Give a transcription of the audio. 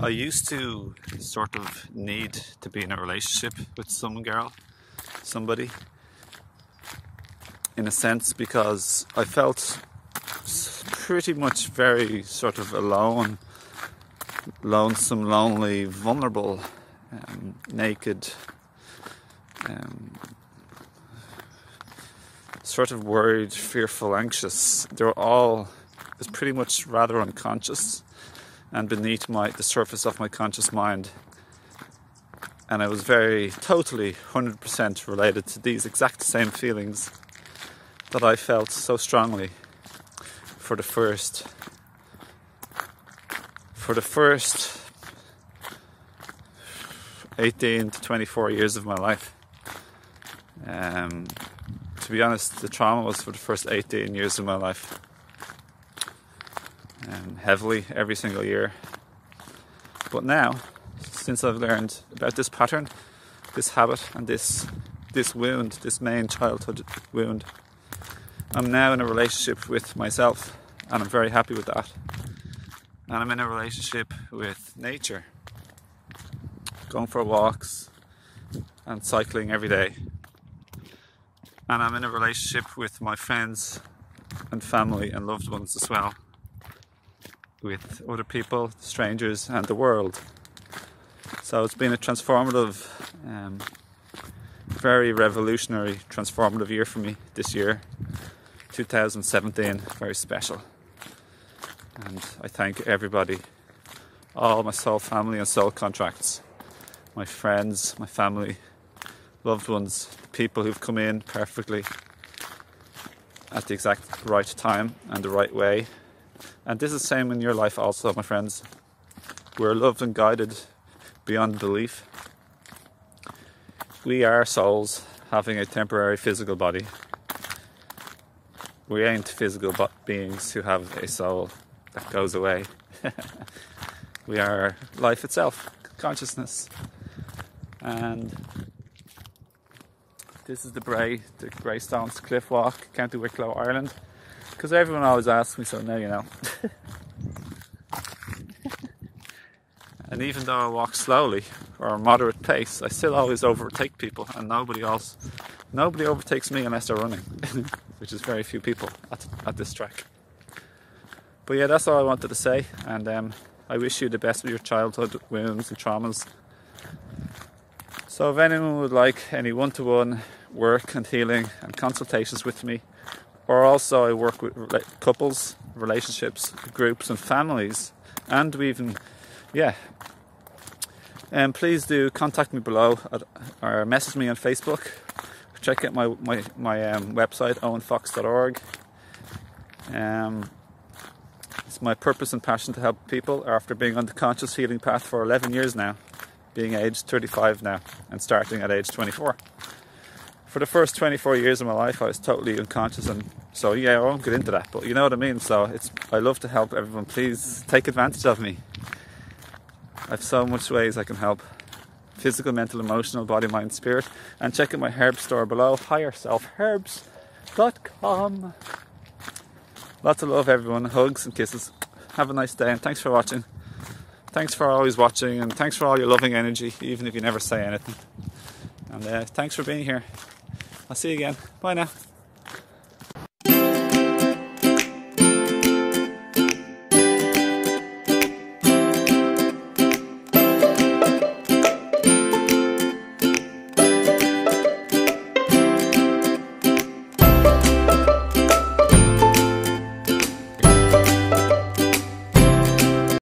I used to sort of need to be in a relationship with somebody, in a sense, because I felt pretty much very sort of alone, lonesome, lonely, vulnerable, naked, sort of worried, fearful, anxious. They're all, it's pretty much rather unconscious and beneath the surface of my conscious mind. And I was totally 100% related to these exact same feelings that I felt so strongly for the first 18 to 24 years of my life. To be honest, the trauma was for the first 18 years of my life, heavily every single year. But now, since I've learned about this pattern, this habit, and this wound, this main childhood wound, I'm now in a relationship with myself, and I'm very happy with that. And I'm in a relationship with nature, going for walks and cycling every day. And I'm in a relationship with my friends and family and loved ones as well, with other people, strangers, and the world. So it's been a transformative, very revolutionary, transformative year for me this year. 2017, very special, and I thank everybody, all my soul family and soul contracts, my friends, my family, loved ones, people who've come in perfectly at the exact right time and the right way. And this is the same in your life also, my friends. We're loved and guided beyond belief. We are souls having a temporary physical body. We ain't physical beings who have a soul that goes away. We are life itself, consciousness. And this is the Greystones Cliff Walk, County Wicklow, Ireland. Because everyone always asks me, so now you know. And even though I walk slowly, or a moderate pace, I still always overtake people, and nobody overtakes me unless they're running. Which is very few people at this track. But yeah, that's all I wanted to say, and I wish you the best with your childhood wounds and traumas. So if anyone would like any one-to-one work and healing and consultations with me, or also I work with couples, relationships, groups and families, and please do contact me below or message me on Facebook. Check out my website, owenfox.org. It's my purpose and passion to help people after being on the conscious healing path for 11 years now, being aged 35 now and starting at age 24. For the first 24 years of my life, I was totally unconscious, and so yeah, I won't get into that, but you know what I mean. So I love to help everyone. Please take advantage of me. I have so much ways I can help. Physical, mental, emotional, body, mind, spirit. And check out my herb store below, HigherSelfHerbs.com. Lots of love, everyone. Hugs and kisses. Have a nice day, and thanks for watching. Thanks for always watching, and thanks for all your loving energy, even if you never say anything. And thanks for being here. I'll see you again. Bye now.